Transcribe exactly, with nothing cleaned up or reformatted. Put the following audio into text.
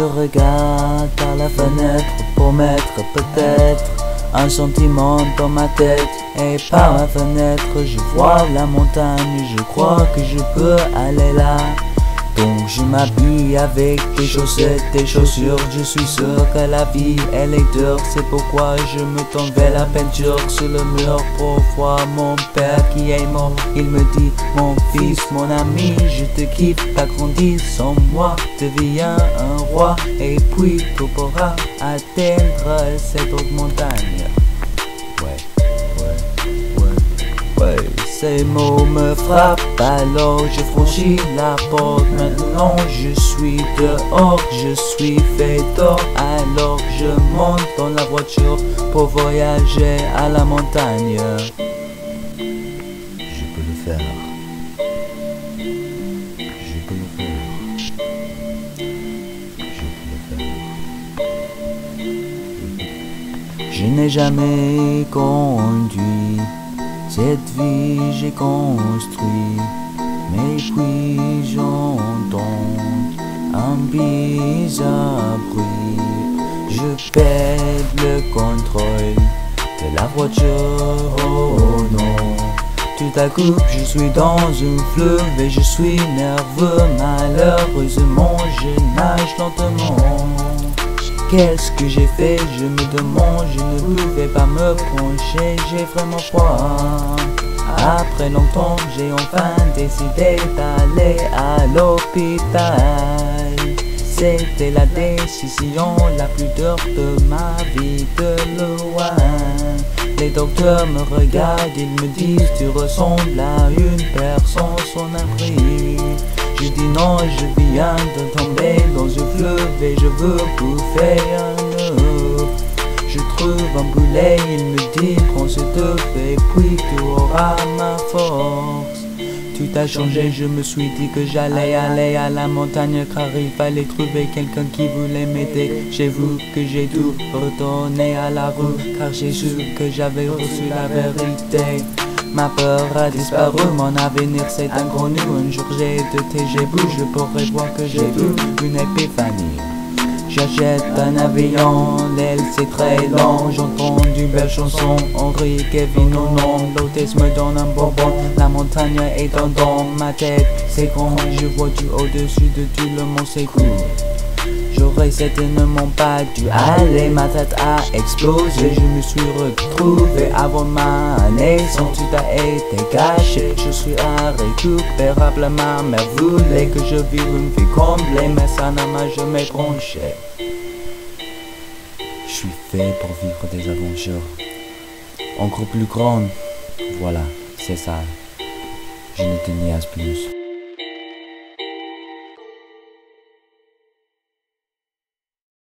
je regarde par la fenêtre pour mettre peut-être un sentiment dans ma tête. Et par la fenêtre je vois la montagne, je crois que je peux aller là. Donc je m'habille avec des chaussettes, des chaussures. Je suis sûr que la vie est laideur, c'est pourquoi je me tends vers la peinture sur le mur pour voir mon père qui est mort. Il me dit: mon fils, mon ami, je te quitte, t'as grandi sans moi, deviens un roi et puis tu pourras atteindre cette haute montagne. Ces mots me frappent, alors je franchis la porte. Maintenant je suis dehors, je suis fait tort. Alors je monte dans la voiture pour voyager à la montagne. Je peux le faire. Je peux le faire. Je peux le faire. Je n'ai jamais conduit. Cette vie j'ai construit, mais puis j'entends un bizarre bruit. Je perds le contrôle de la voiture, oh non. Tout à coup je suis dans une fleuve et je suis nerveux. Malheureusement je nage lentement. Qu'est-ce que j'ai fait? Je me demande, je ne pouvais pas me pencher, j'ai vraiment froid. Après longtemps, j'ai enfin décidé d'aller à l'hôpital. C'était la décision la plus dure de ma vie de loin. Les docteurs me regardent, ils me disent: tu ressembles à une personne sans abri. Je dis non, je viens de tomber dans une fleuve et je veux bouffer un œuf. Je trouve un boulet, il me dit: prends cet œuf et puis tu auras ma force. Tout a changé, je me suis dit que j'allais aller à la montagne, car il fallait trouver quelqu'un qui voulait m'aider. J'avoue que j'ai tout retourné à la rue, car j'ai su que j'avais reçu la vérité. Ma peur a disparu, mon avenir c'est inconnu. Un jour j'ai de tes bouge, je pourrais voir que j'ai eu une épiphanie. J'achète un avion, l'aile c'est très long. J'entends une belle chanson, on rit, Kevin ou non. L'hôtesse me donne un bonbon, la montagne est dans ma tête. C'est grand, je vois du au-dessus de tout le monde, c'est cool. J'aurais certainement pas dû aller, ma tête a explosé. Je me suis retrouvé avant ma naissance, tout a été caché. Je suis irrécupérable, ma mère voulait que je vive une vie comblée, mais ça n'a jamais branché. Je suis fait pour vivre des aventures encore plus grandes. Voilà, c'est ça. Je ne te niaise plus.